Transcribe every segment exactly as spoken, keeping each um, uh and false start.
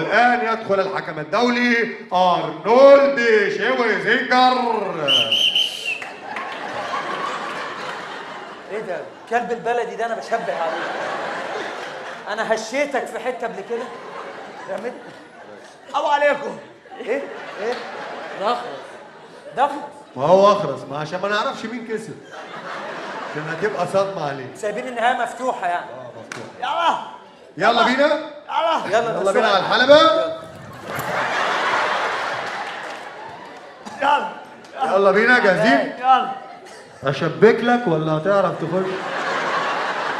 الآن يدخل الحكم الدولي أرنولد شوارزنيجر. إيه ده؟ كلب البلدي ده أنا بشبه عليه. أنا هشيتك في حتة قبل كده. رميت أو عليكم. إيه؟ إيه؟ رخص. دخل. ما هو أخرس، ما عشان ما نعرفش مين كسب. عشان هتبقى صدمة عليه. سايبين النهاية مفتوحة يعني. آه مفتوحة. يلا. يلا بينا. يلا يلا, يلا بينا على الحلبة. يلا يلا بينا جاهزين؟ يلا. أشبك لك ولا هتعرف تخش؟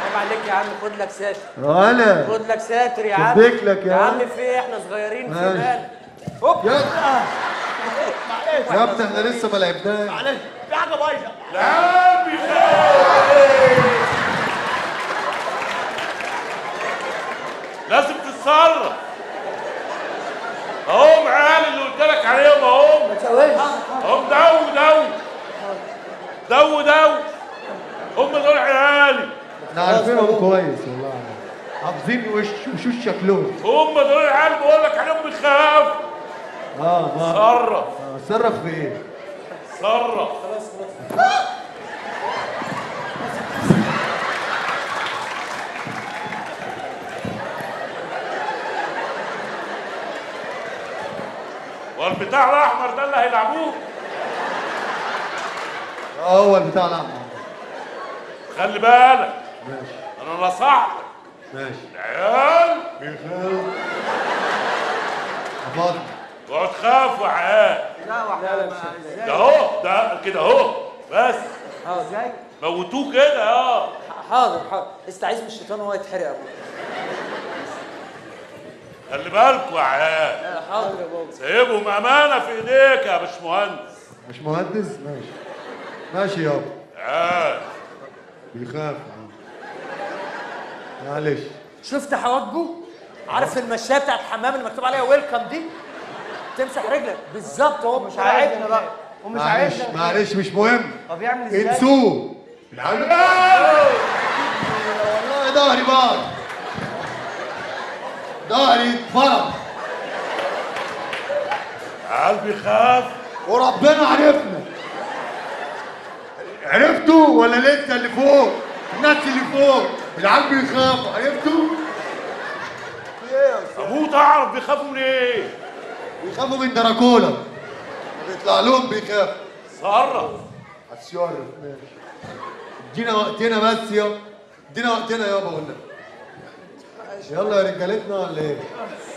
عيب عليك يا عم، خد لك ساتر. ولا خد لك ساتر يا عم. أشبك لك يا عم. يا عم في إيه؟ إحنا صغيرين في بالك. هوب. يلا. معلش يا ابني إحنا لسه ما لعبناش. معلش في حاجة بايظة. لازم تتصرف. اهو معانا اللي قلت لك عليهم اهو. ما تسويش. هم دو دو دو دو هم دول عيالي. احنا عارفينهم كويس والله، حافظين وشوش شكلهم. هم دول العيال بقول لك عليهم بيخافوا. اه ما تصرف. تصرف في ايه؟ تصرف. خلاص خلاص. والبتاع الاحمر ده اللي هيلعبوه. هو البتاع الاحمر. خلي بالك. ماشي. انا نصحتك. ماشي. العيال بيخافوا. اتفضل. اوعوا تخافوا يا عيال. لا واحنا ازاي؟ ده اهو ده كده اهو بس. اه ازاي؟ موتوه كده. اه حاضر حاضر، استعيذ من الشيطان وهو يتحرق يا ابويا. خلي بالكوا يا عيال. حاضر يا بابا. سيبهم امانه في ايديك يا باشمهندس. باشمهندس ماشي ماشي يابا. عيال بيخاف. معلش شفت حواجبه؟ عارف المشايه بتاعت الحمام اللي مكتوب عليها ويلكم دي؟ تمسح رجلك بالظبط. هو مش عاجبنا بقى ومش عاجبنا. معلش مش مهم. طب يعمل ازاي؟ انسوه. والله ضهري باظ، ضهري اتفرق. العيال بيخاف وربنا عرفنا. عرفتوا ولا لسه؟ اللي فوق الناس اللي فوق العيال بيخافوا. عرفتوا؟ ابوه تعرف بيخافوا من ايه؟ بيخافوا من دراكولا، بيطلع لهم بيخافوا. اتصرف. هتصرف ماشي. ادينا وقتنا بس يابا، ادينا وقتنا يابا والنبي. يلا يا رجالتنا ولا ايه؟